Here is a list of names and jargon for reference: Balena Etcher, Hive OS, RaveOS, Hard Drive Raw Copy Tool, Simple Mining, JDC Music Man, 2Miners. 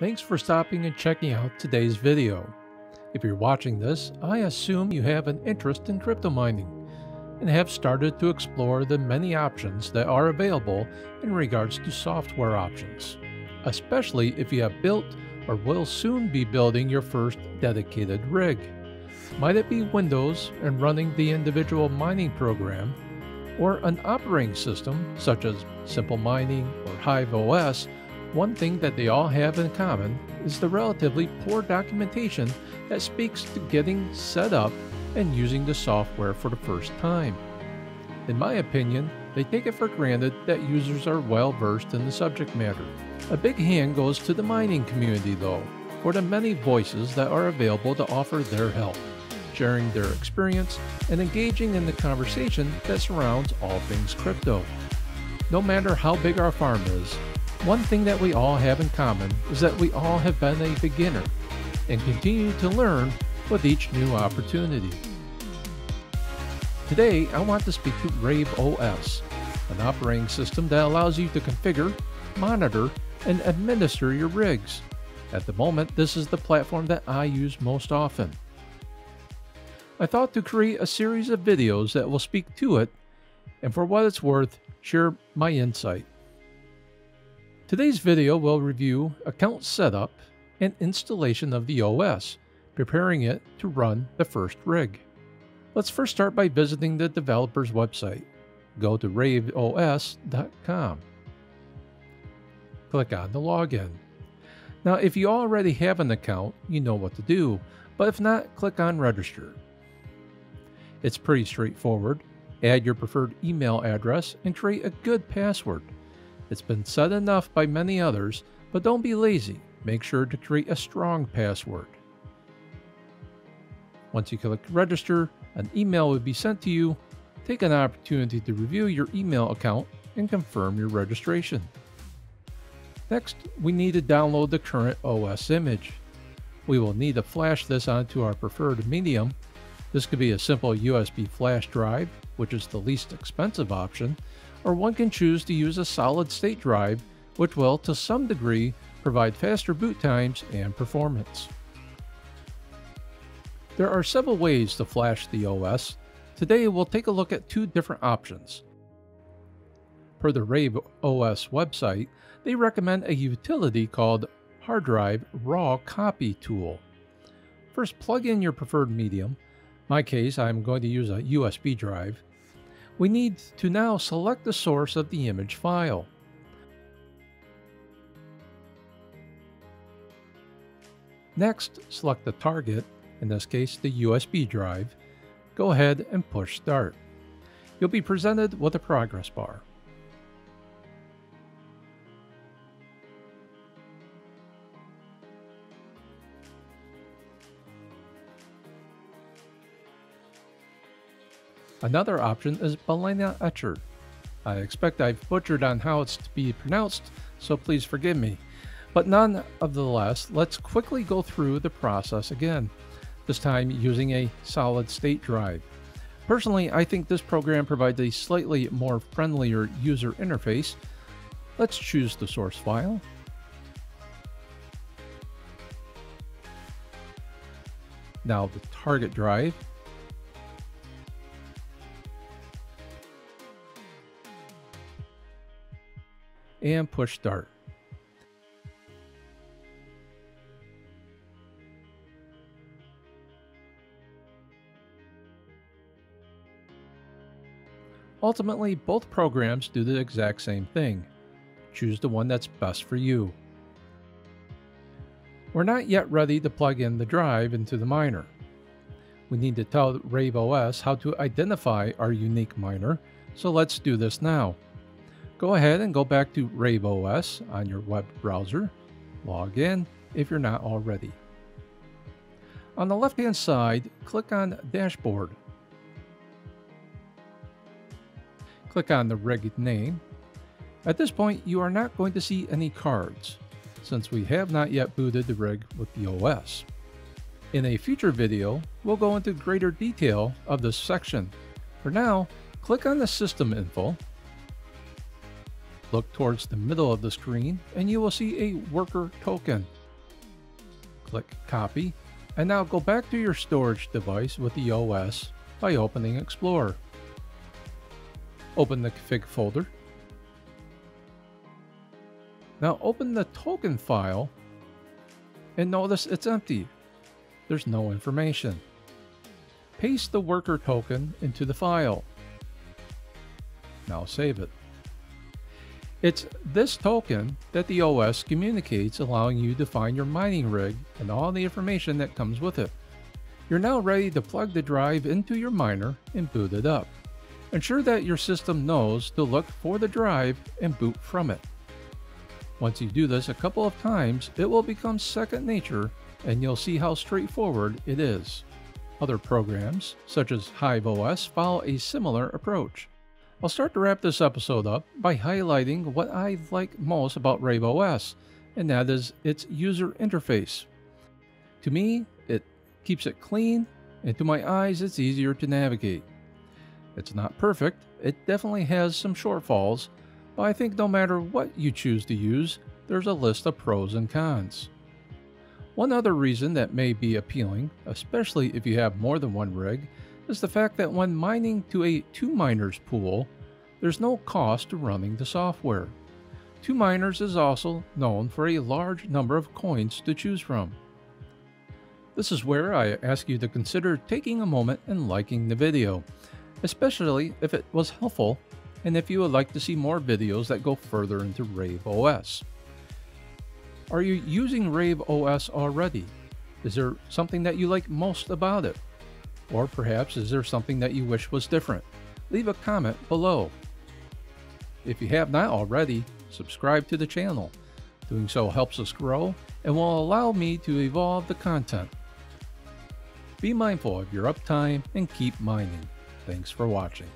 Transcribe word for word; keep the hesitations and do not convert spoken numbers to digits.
Thanks for stopping and checking out today's video. If you're watching this, I assume you have an interest in crypto mining and have started to explore the many options that are available in regards to software options, especially if you have built or will soon be building your first dedicated rig. Might it be Windows and running the individual mining program, or an operating system such as Simple Mining or Hive O S? One thing that they all have in common is the relatively poor documentation that speaks to getting set up and using the software for the first time. In my opinion, they take it for granted that users are well versed in the subject matter. A big hand goes to the mining community though, for the many voices that are available to offer their help, sharing their experience and engaging in the conversation that surrounds all things crypto. No matter how big our farm is, one thing that we all have in common is that we all have been a beginner and continue to learn with each new opportunity. Today, I want to speak to RaveOS, an operating system that allows you to configure, monitor, and administer your rigs. At the moment, this is the platform that I use most often. I thought to create a series of videos that will speak to it and, for what it's worth, share my insight. Today's video will review account setup and installation of the O S, preparing it to run the first rig. Let's first start by visiting the developer's website. Go to rave O S dot com. Click on the login. Now, if you already have an account, you know what to do, but if not, click on register. It's pretty straightforward. Add your preferred email address and create a good password. It's been said enough by many others, but don't be lazy. Make sure to create a strong password. Once you click register, an email will be sent to you. Take an opportunity to review your email account and confirm your registration. Next, we need to download the current O S image. We will need to flash this onto our preferred medium. This could be a simple U S B flash drive, which is the least expensive option, or one can choose to use a solid-state drive, which will, to some degree, provide faster boot times and performance. There are several ways to flash the O S. Today, we'll take a look at two different options. Per the RaveOS website, they recommend a utility called Hard Drive Raw Copy Tool. First, plug in your preferred medium. In my case, I'm going to use a U S B drive. We need to now select the source of the image file. Next, select the target, in this case the U S B drive. Go ahead and push start. You'll be presented with a progress bar. Another option is Balena Etcher. I expect I've butchered on how it's to be pronounced, so please forgive me. But nonetheless, let's quickly go through the process again, this time using a solid-state drive. Personally, I think this program provides a slightly more friendlier user interface. Let's choose the source file. Now the target drive. And push start. Ultimately, both programs do the exact same thing. Choose the one that's best for you. We're not yet ready to plug in the drive into the miner. We need to tell RaveOS how to identify our unique miner, so let's do this now. Go ahead and go back to RaveOS on your web browser. Log in if you're not already. On the left-hand side, click on Dashboard. Click on the rig name. At this point, you are not going to see any cards, since we have not yet booted the rig with the O S. In a future video, we'll go into greater detail of this section. For now, click on the System Info. Look towards the middle of the screen and you will see a worker token. click Copy, and now go back to your storage device with the O S by opening Explorer. Open the config folder. Now open the token file and notice it's empty. There's no information. Paste the worker token into the file. Now save it. It's this token that the O S communicates, allowing you to find your mining rig and all the information that comes with it. You're now ready to plug the drive into your miner and boot it up. Ensure that your system knows to look for the drive and boot from it. Once you do this a couple of times, it will become second nature and you'll see how straightforward it is. Other programs, such as Hive O S, follow a similar approach. I'll start to wrap this episode up by highlighting what I like most about RaveOS, and that is its user interface. To me, it keeps it clean, and to my eyes, it's easier to navigate. It's not perfect, it definitely has some shortfalls, but I think no matter what you choose to use, there's a list of pros and cons. One other reason that may be appealing, especially if you have more than one rig, is the fact that when mining to a two miners pool, there's no cost to running the software. two miners is also known for a large number of coins to choose from. This is where I ask you to consider taking a moment and liking the video, especially if it was helpful and if you would like to see more videos that go further into RaveOS. Are you using RaveOS already? Is there something that you like most about it? Or perhaps is there something that you wish was different? Leave a comment below. If you have not already, subscribe to the channel. Doing so helps us grow and will allow me to evolve the content. Be mindful of your uptime and keep mining. Thanks for watching.